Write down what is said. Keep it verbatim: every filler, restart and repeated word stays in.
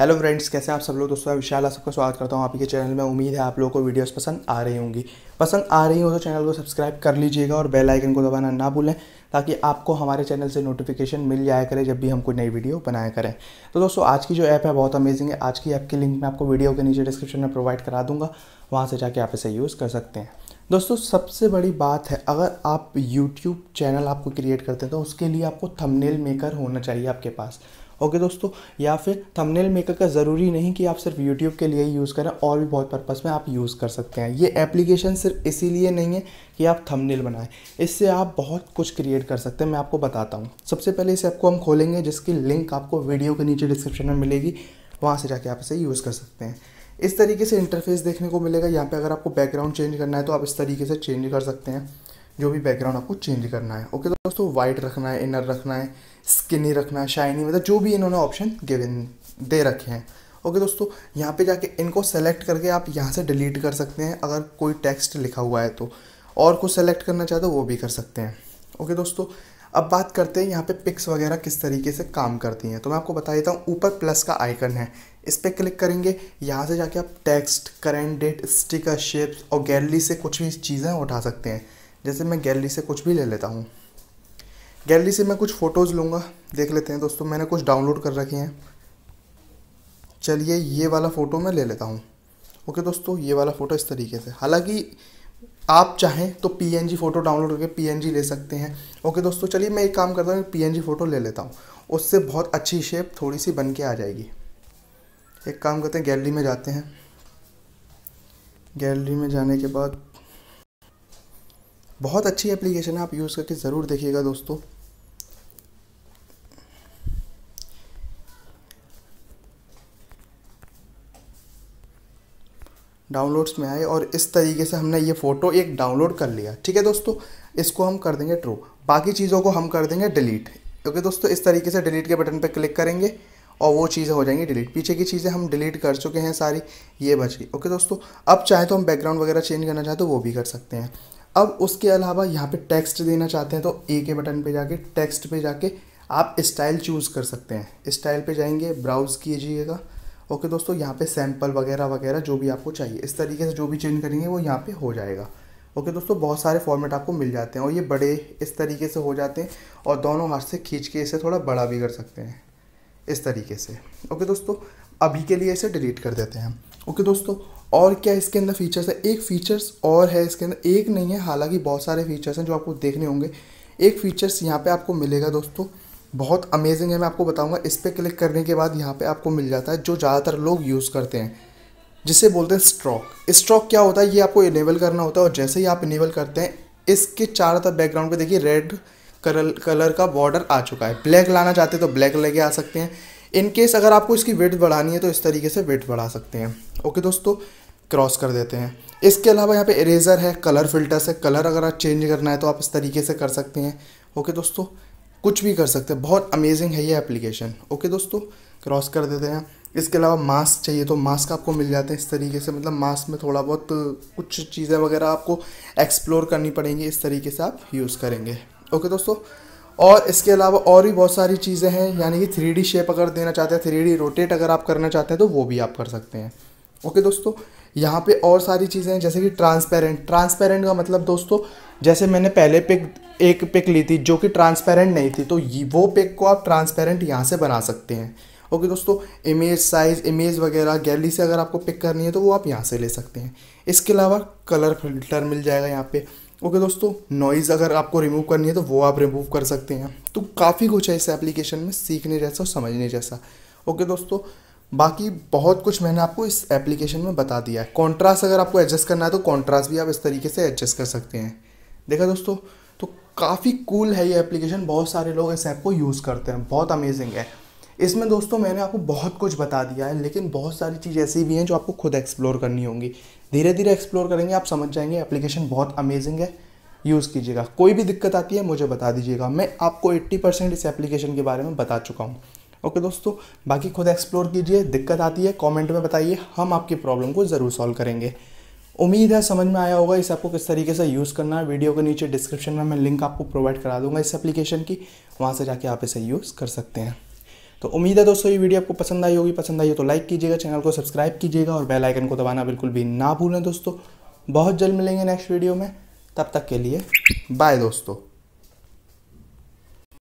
Hello friends, कैसे हैं आप सब लोग। दोस्तों, विशाल आप सबका स्वागत करता हूं आपके चैनल में। उम्मीद है आप लोगों को वीडियोस पसंद आ रही होंगी। पसंद आ रही हो तो चैनल को सब्सक्राइब कर लीजिएगा और बेल आइकन को दबाना ना भूलें, ताकि आपको हमारे चैनल से नोटिफिकेशन मिल जाया करे जब भी हम कोई नई वीडियो बनाया करें। तो दोस्तों, आज की जो ऐप है बहुत अमेजिंग है। आज की ऐप की लिंक मैं आपको वीडियो के नीचे डिस्क्रिप्शन में प्रोवाइड करा दूँगा, वहाँ से जाके आप इसे यूज़ कर सकते हैं। दोस्तों, सबसे बड़ी बात है, अगर आप यूट्यूब चैनल आपको क्रिएट करते हैं तो उसके लिए आपको थंबनेल मेकर होना चाहिए आपके पास। ओके दोस्तों, या फिर थंबनेल मेकर का ज़रूरी नहीं कि आप सिर्फ यूट्यूब के लिए ही यूज़ करें, और भी बहुत पर्पस में आप यूज़ कर सकते हैं। ये एप्लीकेशन सिर्फ इसीलिए नहीं है कि आप थंबनेल बनाएं, इससे आप बहुत कुछ क्रिएट कर सकते हैं। मैं आपको बताता हूँ। सबसे पहले इस ऐप को हम खोलेंगे, जिसकी लिंक आपको वीडियो के नीचे डिस्क्रिप्शन में मिलेगी, वहाँ से जाके आप इसे यूज़ कर सकते हैं। इस तरीके से इंटरफेस देखने को मिलेगा। यहाँ पे अगर आपको बैकग्राउंड चेंज करना है तो आप इस तरीके से चेंज कर सकते हैं, जो भी बैकग्राउंड आपको चेंज करना है। ओके दोस्तों, वाइट रखना है, इनर रखना है, स्किनी रखना है, शाइनी, मतलब जो भी इन्होंने ऑप्शन गिवन दे रखे हैं। ओके दोस्तों, यहाँ पे जाके इनको सेलेक्ट करके आप यहाँ से डिलीट कर सकते हैं अगर कोई टेक्स्ट लिखा हुआ है तो, और कुछ सेलेक्ट करना चाहते हो वो भी कर सकते हैं। ओके दोस्तों, अब बात करते हैं यहाँ पे पिक्स वगैरह किस तरीके से काम करती हैं। तो मैं आपको बता देता हूँ, ऊपर प्लस का आइकन है, इस पर क्लिक करेंगे। यहाँ से जाके आप text, current date, sticker, shapes और गैलरी से कुछ भी चीज़ें उठा सकते हैं। जैसे मैं गैलरी से कुछ भी ले लेता हूँ। गैलरी से मैं कुछ फ़ोटोज़ लूँगा, देख लेते हैं दोस्तों। मैंने कुछ डाउनलोड कर रखे हैं, चलिए ये वाला फ़ोटो मैं ले लेता हूँ। ओके दोस्तों, ये वाला फ़ोटो इस तरीके से, हालाँकि आप चाहें तो पीएनजी फ़ोटो डाउनलोड करके पीएनजी ले सकते हैं। ओके दोस्तों, चलिए मैं एक काम करता हूँ, पीएनजी फ़ोटो ले लेता हूँ, उससे बहुत अच्छी शेप थोड़ी सी बन के आ जाएगी। एक काम करते हैं, गैलरी में जाते हैं। गैलरी में जाने के बाद बहुत अच्छी एप्लीकेशन है, आप यूज़ करके ज़रूर देखिएगा दोस्तों। डाउनलोड्स में आए और इस तरीके से हमने ये फ़ोटो एक डाउनलोड कर लिया। ठीक है दोस्तों, इसको हम कर देंगे ट्रू, बाकी चीज़ों को हम कर देंगे डिलीट। ओके दोस्तों, इस तरीके से डिलीट के बटन पर क्लिक करेंगे और वो चीज़ें हो जाएंगी डिलीट। पीछे की चीज़ें हम डिलीट कर चुके हैं सारी, ये बच गई। ओके दोस्तों, अब चाहे तो हम बैकग्राउंड वगैरह चेंज करना चाहते हो वो भी कर सकते हैं। अब उसके अलावा यहाँ पे टेक्स्ट देना चाहते हैं तो ए के बटन पे जाके टेक्स्ट पे जाके आप स्टाइल चूज़ कर सकते हैं। स्टाइल पे जाएंगे, ब्राउज़ कीजिएगा। ओके दोस्तों, यहाँ पे सैंपल वगैरह वगैरह जो भी आपको चाहिए, इस तरीके से जो भी चेंज करेंगे वो यहाँ पे हो जाएगा। ओके दोस्तों, बहुत सारे फॉर्मेट आपको मिल जाते हैं और ये बड़े इस तरीके से हो जाते हैं, और दोनों हाथ से खींच के इसे थोड़ा बड़ा भी कर सकते हैं इस तरीके से। ओके दोस्तों, अभी के लिए इसे डिलीट कर देते हैं। ओके दोस्तों, और क्या इसके अंदर फीचर्स है, एक फ़ीचर्स और है इसके अंदर, एक नहीं है, हालांकि बहुत सारे फीचर्स हैं जो आपको देखने होंगे। एक फ़ीचर्स यहाँ पे आपको मिलेगा दोस्तों, बहुत अमेजिंग है, मैं आपको बताऊंगा। इस पर क्लिक करने के बाद यहाँ पे आपको मिल जाता है जो ज़्यादातर लोग यूज़ करते हैं, जिसे बोलते हैं स्ट्रोक। स्ट्रोक क्या होता है, ये आपको इनेबल करना होता है, और जैसे ही आप इनेबल करते हैं इसके चारों तरफ बैकग्राउंड पर देखिए रेड कलर कलर का बॉर्डर आ चुका है। ब्लैक लाना चाहते हैं तो ब्लैक लेके आ सकते हैं। इनकेस अगर आपको इसकी विड्थ बढ़ानी है तो इस तरीके से विड्थ बढ़ा सकते हैं। ओके दोस्तों, क्रॉस कर देते हैं। इसके अलावा यहाँ पे इरेजर है, कलर फिल्टर्स है, कलर अगर आप चेंज करना है तो आप इस तरीके से कर सकते हैं। ओके दोस्तों, कुछ भी कर सकते हैं, बहुत अमेजिंग है ये एप्लीकेशन। ओके दोस्तों, क्रॉस कर देते हैं। इसके अलावा मास्क चाहिए तो मास्क आपको मिल जाते हैं इस तरीके से, मतलब मास्क में थोड़ा बहुत कुछ चीज़ें वगैरह आपको एक्सप्लोर करनी पड़ेंगी, इस तरीके से आप यूज़ करेंगे। ओके दोस्तों, और इसके अलावा और भी बहुत सारी चीज़ें हैं, यानी कि थ्री डी शेप अगर देना चाहते हैं, थ्री डी रोटेट अगर आप करना चाहते हैं तो वो भी आप कर सकते हैं। ओके दोस्तों, यहाँ पे और सारी चीज़ें हैं, जैसे कि ट्रांसपेरेंट। ट्रांसपेरेंट का मतलब दोस्तों, जैसे मैंने पहले पिक एक पिक ली थी जो कि ट्रांसपेरेंट नहीं थी, तो वो पिक को आप ट्रांसपेरेंट यहाँ से बना सकते हैं। ओके दोस्तों, इमेज साइज़, इमेज वगैरह गैलरी से अगर आपको पिक करनी है तो वो आप यहाँ से ले सकते हैं। इसके अलावा कलर फिल्टर मिल जाएगा यहाँ पर। ओके okay दोस्तों, नॉइज़ अगर आपको रिमूव करनी है तो वो आप रिमूव कर सकते हैं। तो काफ़ी कुछ है इस एप्लीकेशन में सीखने जैसा और समझने जैसा। ओके okay दोस्तों, बाकी बहुत कुछ मैंने आपको इस एप्लीकेशन में बता दिया है। कॉन्ट्रास्ट अगर आपको एडजस्ट करना है तो कॉन्ट्रास्ट भी आप इस तरीके से एडजस्ट कर सकते हैं। देखा दोस्तों, तो काफ़ी कूल है ये एप्लीकेशन, बहुत सारे लोग इस ऐप को यूज़ करते हैं, बहुत अमेजिंग है। इसमें दोस्तों मैंने आपको बहुत कुछ बता दिया है, लेकिन बहुत सारी चीज़ें ऐसी भी हैं जो आपको खुद एक्सप्लोर करनी होंगी। धीरे धीरे एक्सप्लोर करेंगे, आप समझ जाएंगे। एप्लीकेशन बहुत अमेजिंग है, यूज़ कीजिएगा। कोई भी दिक्कत आती है मुझे बता दीजिएगा, मैं आपको अस्सी परसेंट इस एप्लीकेशन के बारे में बता चुका हूँ। ओके दोस्तों, बाकी खुद एक्सप्लोर कीजिए, दिक्कत आती है कॉमेंट में बताइए, हम आपकी प्रॉब्लम को ज़रूर सॉल्व करेंगे। उम्मीद है समझ में आया होगा इस ऐप को किस तरीके से यूज़ करना है। वीडियो के नीचे डिस्क्रिप्शन में मैं लिंक आपको प्रोवाइड करा दूँगा इस एप्लीकेशन की, वहाँ से जाके आप इसे यूज़ कर सकते हैं। तो उम्मीद है दोस्तों ये वीडियो आपको पसंद आई होगी। पसंद आई हो तो लाइक कीजिएगा, चैनल को सब्सक्राइब कीजिएगा और बेल आइकन को दबाना बिल्कुल भी ना भूलें दोस्तों। बहुत जल्द मिलेंगे नेक्स्ट वीडियो में, तब तक के लिए बाय दोस्तों।